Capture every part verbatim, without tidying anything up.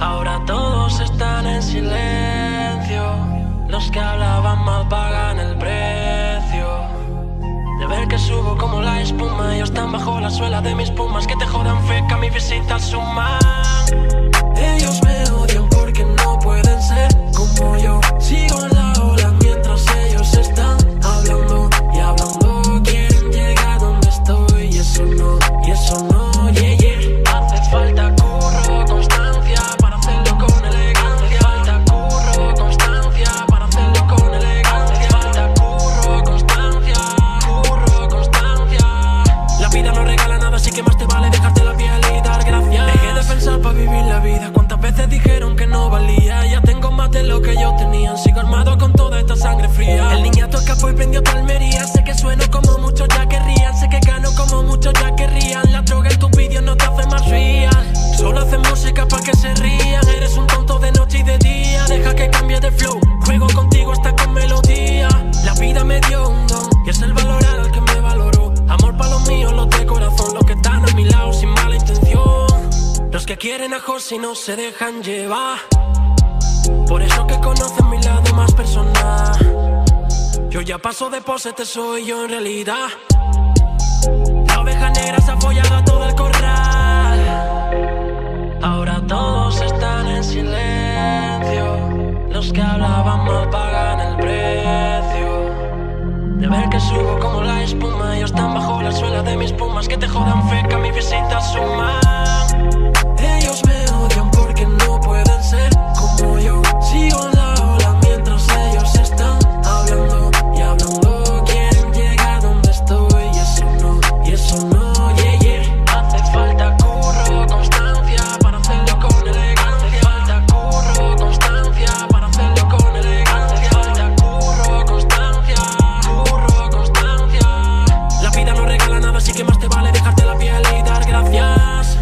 Ahora todos están en silencio, los que hablaban mal pagan el precio de ver que subo como la espuma. Ellos están bajo la suela de mis pumas, que te jodan feca, mis visitas suman. Ellos me odian porque no pueden ser como yo. Sigo en la ola mientras ellos están hablando y hablando. Quieren llegar donde estoy y eso no, y eso no, yeah, yeah. Hace falta curro, constancia para hacerlo con elegancia. Falta curro, constancia para hacerlo con elegancia. Falta curro, constancia, curro, constancia. La vida no regala nada, así que más te vale dejarte la piel y dar gracias. Dejé de pensar para vivir la vida. ¿Cuántas veces dijeron que no valía? Ya tengo más de lo que yo tenía. Sigo armado con toda esta sangre fría. El niñato escapó y prendió palmería. Sé que sueno como muchos ya querrían. Sé que gano como muchos ya querrían. La droga en tus vídeos no te hace más real. Solo haces música para que se rían. Eres un tonto de noche y de día. Deja que cambie de flow. Juego contigo hasta con melodía. La vida me dio un don y es el valor al que me valoró. Amor para los míos, los de corazón, los que están a mi lado sin mala intención. Los que quieren a José y no se dejan llevar. Por eso que conocen mi lado más personal. Yo ya paso de pose, te soy yo en realidad. La oveja negra se ha follado a todo el corral. Ahora todos están en silencio. Los que hablaban mal pagan el precio de ver que subo como la espuma. Ellos están bajo la suela de mis pumas, que te jodan feca, mis visitas suman. Ellos me odian porque no pueden ser como yo. Sigo en la ola mientras ellos están hablando y hablando. Quieren llegar donde estoy y eso no, y eso no, yeah, yeah. Hace falta curro, constancia para hacerlo con elegancia. Falta curro, constancia para hacerlo con elegancia. Falta curro, constancia, curro, constancia. La vida no regala nada, así que más te vale dejarte la piel y dar gracias.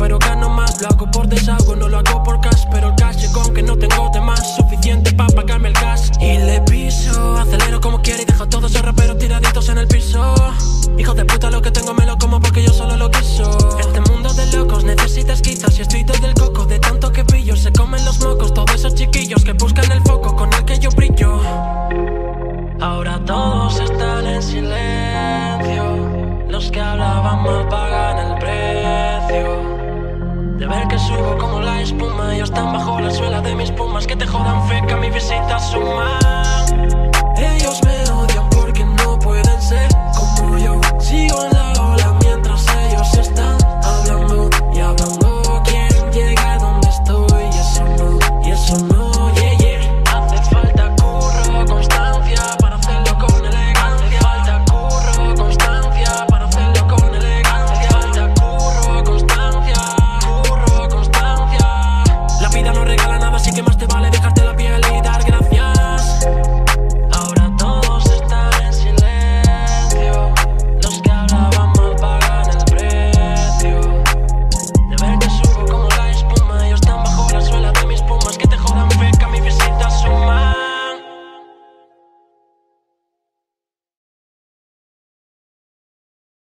Pero gano más, lo hago por desahogo, no lo hago por cash. Pero el cash llegó, que no tengo de más, suficiente para pagarme el gas. Y le piso, acelero como quiero y dejo a todos esos raperos tiraditos en el piso. Hijo de puta, lo que tengo me lo como porque yo solo lo quiso. Este mundo de locos necesitas quizás, y estoy todo el coco de tanto que pillo. Se comen los mocos todos esos chiquillos que buscan el foco con el que yo brillo. Ahora todos están en silencio. Los que hablaban mal pagan el precio de ver que subo como la espuma. Ellos están bajo la suela de mis pumas, que te jodan feca, mis visitas suman.